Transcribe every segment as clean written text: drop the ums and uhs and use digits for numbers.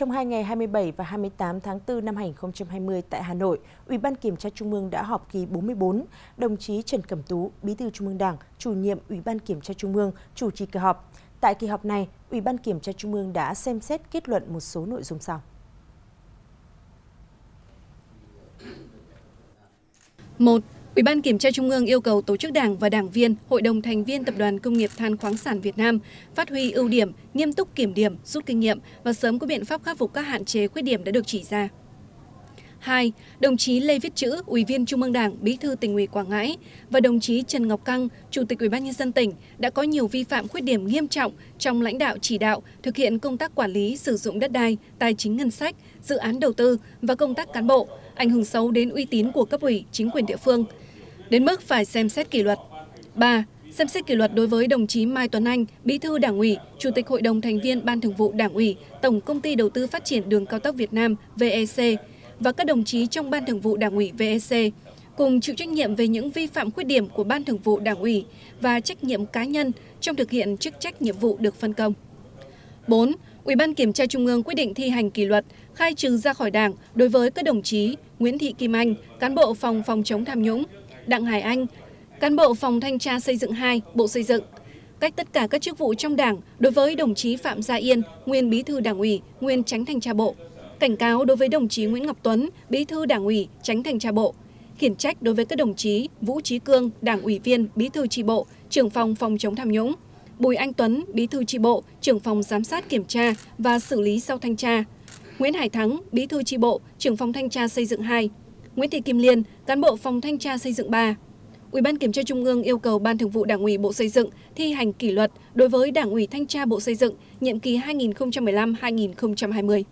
Trong hai ngày 27 và 28 tháng 4 năm 2020 tại Hà Nội, Ủy ban Kiểm tra Trung ương đã họp kỳ 44. Đồng chí Trần Cẩm Tú, Bí thư Trung ương Đảng, chủ nhiệm Ủy ban Kiểm tra Trung ương, chủ trì kỳ họp. Tại kỳ họp này, Ủy ban Kiểm tra Trung ương đã xem xét kết luận một số nội dung sau. 1. Ủy ban Kiểm tra Trung ương yêu cầu tổ chức Đảng và đảng viên, Hội đồng thành viên Tập đoàn Công nghiệp Than Khoáng Sản Việt Nam phát huy ưu điểm, nghiêm túc kiểm điểm, rút kinh nghiệm và sớm có biện pháp khắc phục các hạn chế, khuyết điểm đã được chỉ ra. 2. Đồng chí Lê Viết Chữ, Ủy viên Trung ương Đảng, Bí thư Tỉnh ủy Quảng Ngãi và đồng chí Trần Ngọc Căng, Chủ tịch Ủy ban nhân dân tỉnh đã có nhiều vi phạm, khuyết điểm nghiêm trọng trong lãnh đạo, chỉ đạo, thực hiện công tác quản lý, sử dụng đất đai, tài chính ngân sách, dự án đầu tư và công tác cán bộ, ảnh hưởng xấu đến uy tín của cấp ủy, chính quyền địa phương, đến mức phải xem xét kỷ luật. 3. Xem xét kỷ luật đối với đồng chí Mai Tuấn Anh, Bí thư Đảng ủy, Chủ tịch Hội đồng thành viên Ban Thường vụ Đảng ủy, Tổng công ty Đầu tư Phát triển Đường cao tốc Việt Nam VEC và các đồng chí trong Ban Thường vụ Đảng ủy VEC cùng chịu trách nhiệm về những vi phạm, khuyết điểm của Ban Thường vụ Đảng ủy và trách nhiệm cá nhân trong thực hiện chức trách, nhiệm vụ được phân công. 4. Ủy ban Kiểm tra Trung ương quyết định thi hành kỷ luật, khai trừ ra khỏi Đảng đối với các đồng chí Nguyễn Thị Kim Anh, cán bộ phòng phòng chống tham nhũng, Đặng Hải Anh, cán bộ phòng thanh tra xây dựng 2, Bộ Xây dựng, cách tất cả các chức vụ trong Đảng đối với đồng chí Phạm Gia Yên, nguyên Bí thư Đảng ủy, nguyên Chánh thanh tra Bộ, cảnh cáo đối với đồng chí Nguyễn Ngọc Tuấn, Bí thư Đảng ủy, Chánh thanh tra Bộ, khiển trách đối với các đồng chí Vũ Trí Cương, Đảng ủy viên, Bí thư chi bộ, trưởng phòng phòng chống tham nhũng, Bùi Anh Tuấn, Bí thư chi bộ, trưởng phòng giám sát kiểm tra và xử lý sau thanh tra, Nguyễn Hải Thắng, Bí thư chi bộ, trưởng phòng thanh tra xây dựng 2, Nguyễn Thị Kim Liên, cán bộ phòng thanh tra xây dựng 3. Ủy ban Kiểm tra Trung ương yêu cầu Ban Thường vụ Đảng ủy Bộ Xây dựng thi hành kỷ luật đối với Đảng ủy Thanh tra Bộ Xây dựng nhiệm kỳ 2015-2020.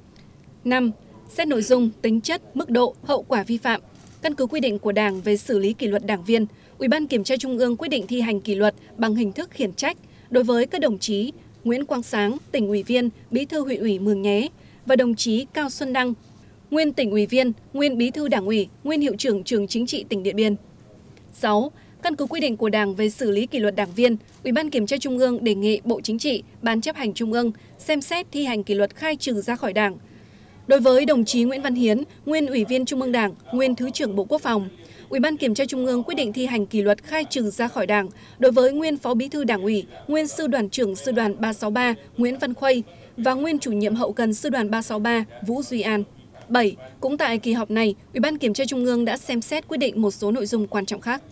5. Xét nội dung, tính chất, mức độ, hậu quả vi phạm. Căn cứ quy định của Đảng về xử lý kỷ luật đảng viên, Ủy ban Kiểm tra Trung ương quyết định thi hành kỷ luật bằng hình thức khiển trách đối với các đồng chí Nguyễn Quang Sáng, Tỉnh ủy viên, Bí thư Huyện ủy Mường Nhé và đồng chí Cao Xuân Đăng, nguyên Tỉnh ủy viên, nguyên Bí thư Đảng ủy, nguyên Hiệu trưởng Trường Chính trị tỉnh Điện Biên. 6. Căn cứ quy định của Đảng về xử lý kỷ luật đảng viên, Ủy ban Kiểm tra Trung ương đề nghị Bộ Chính trị, Ban Chấp hành Trung ương xem xét thi hành kỷ luật khai trừ ra khỏi Đảng đối với đồng chí Nguyễn Văn Hiến, nguyên Ủy viên Trung ương Đảng, nguyên Thứ trưởng Bộ Quốc phòng. Ủy ban Kiểm tra Trung ương quyết định thi hành kỷ luật khai trừ ra khỏi Đảng đối với nguyên Phó Bí thư Đảng ủy, nguyên Sư đoàn trưởng Sư đoàn 363 Nguyễn Văn Khuây và nguyên Chủ nhiệm Hậu cần Sư đoàn 363 Vũ Duy An. 7. Cũng tại kỳ họp này, Ủy ban Kiểm tra Trung ương đã xem xét quyết định một số nội dung quan trọng khác.